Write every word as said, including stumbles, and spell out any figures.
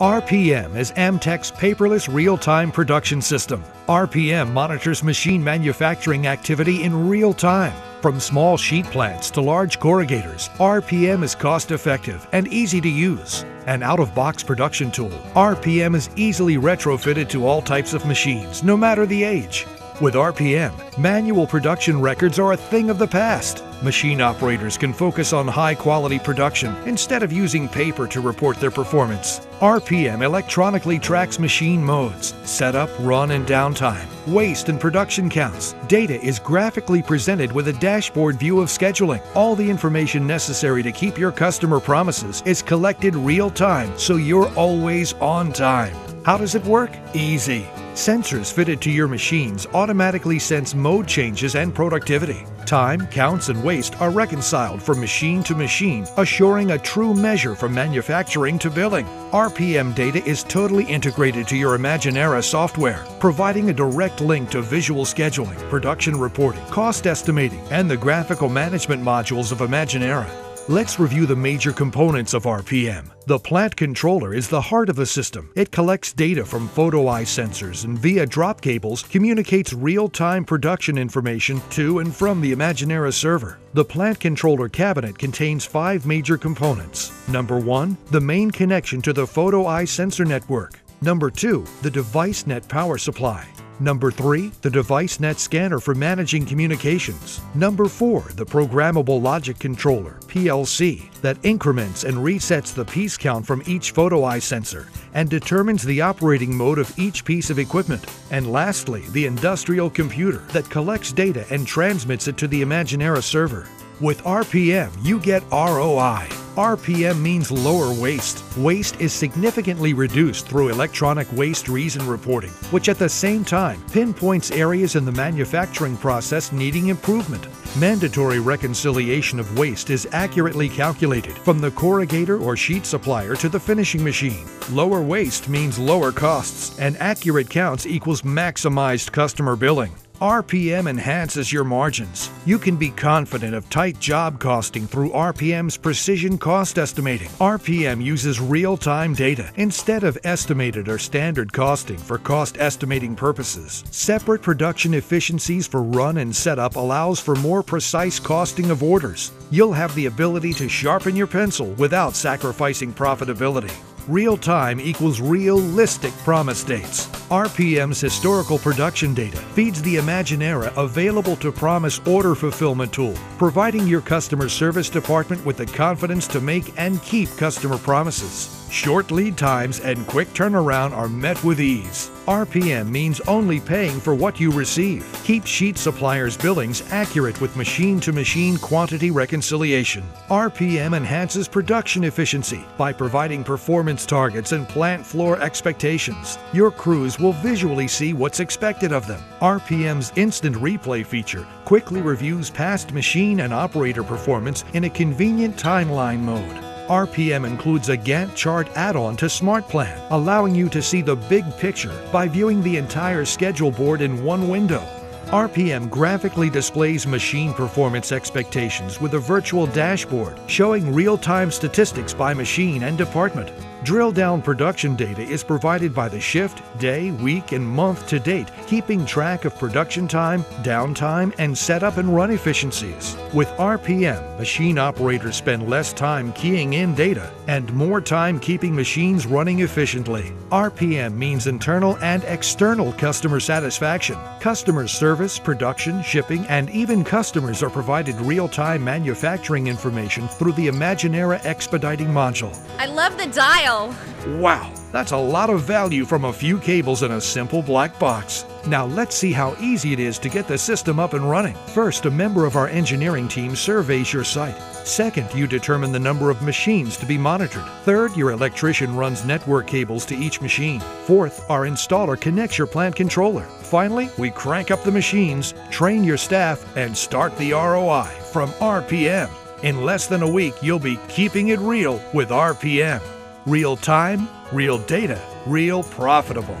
R P M is Amtech's paperless real-time production system. R P M monitors machine manufacturing activity in real time. From small sheet plants to large corrugators, R P M is cost-effective and easy to use. An out-of-box production tool, R P M is easily retrofitted to all types of machines, no matter the age. With R P M, manual production records are a thing of the past. Machine operators can focus on high-quality production instead of using paper to report their performance. R P M electronically tracks machine modes, setup, run, and downtime, waste and production counts. Data is graphically presented with a dashboard view of scheduling. All the information necessary to keep your customer promises is collected real-time, so you're always on time. How does it work? Easy. Sensors fitted to your machines automatically sense mode changes and productivity. Time, counts, and waste are reconciled from machine to machine, assuring a true measure from manufacturing to billing. R P M data is totally integrated to your Imagenera software, providing a direct link to visual scheduling, production reporting, cost estimating, and the graphical management modules of Imagenera. Let's review the major components of R P M. The plant controller is the heart of the system. It collects data from photo eye sensors and via drop cables communicates real-time production information to and from the Imagenera server. The plant controller cabinet contains five major components. Number one, the main connection to the photo eye sensor network. Number two, the DeviceNet power supply. Number three, the DeviceNet scanner for managing communications. Number four, the programmable logic controller, P L C, that increments and resets the piece count from each photo eye sensor and determines the operating mode of each piece of equipment. And lastly, the industrial computer that collects data and transmits it to the Imagenera server. With R P M, you get R O I. R P M means lower waste. Waste is significantly reduced through electronic waste reason reporting, which at the same time pinpoints areas in the manufacturing process needing improvement. Mandatory reconciliation of waste is accurately calculated from the corrugator or sheet supplier to the finishing machine. Lower waste means lower costs, and accurate counts equals maximized customer billing. R P M enhances your margins. You can be confident of tight job costing through R P M's precision cost estimating. R P M uses real-time data instead of estimated or standard costing for cost estimating purposes. Separate production efficiencies for run and setup allows for more precise costing of orders. You'll have the ability to sharpen your pencil without sacrificing profitability. Real time equals realistic promise dates. R P M's historical production data feeds the Imagenera available to promise order fulfillment tool, providing your customer service department with the confidence to make and keep customer promises. Short lead times and quick turnaround are met with ease. R P M means only paying for what you receive. Keep sheet suppliers' billings accurate with machine-to-machine quantity reconciliation. R P M enhances production efficiency by providing performance targets and plant floor expectations. Your crews will visually see what's expected of them. R P M's instant replay feature quickly reviews past machine and operator performance in a convenient timeline mode. R P M includes a Gantt chart add-on to SmartPlan, allowing you to see the big picture by viewing the entire schedule board in one window. R P M graphically displays machine performance expectations with a virtual dashboard, showing real-time statistics by machine and department. Drill-down production data is provided by the shift, day, week, and month to date, keeping track of production time, downtime, and setup and run efficiencies. With R P M, machine operators spend less time keying in data and more time keeping machines running efficiently. R P M means internal and external customer satisfaction. Customer service, production, shipping, and even customers are provided real-time manufacturing information through the Imagenera expediting module. I love the dial. Wow, that's a lot of value from a few cables in a simple black box. Now let's see how easy it is to get the system up and running. First, a member of our engineering team surveys your site. Second, you determine the number of machines to be monitored. Third, your electrician runs network cables to each machine. Fourth, our installer connects your plant controller. Finally, we crank up the machines, train your staff, and start the R O I from R P M. In less than a week, you'll be keeping it real with R P M. Real time, real data, real profitable.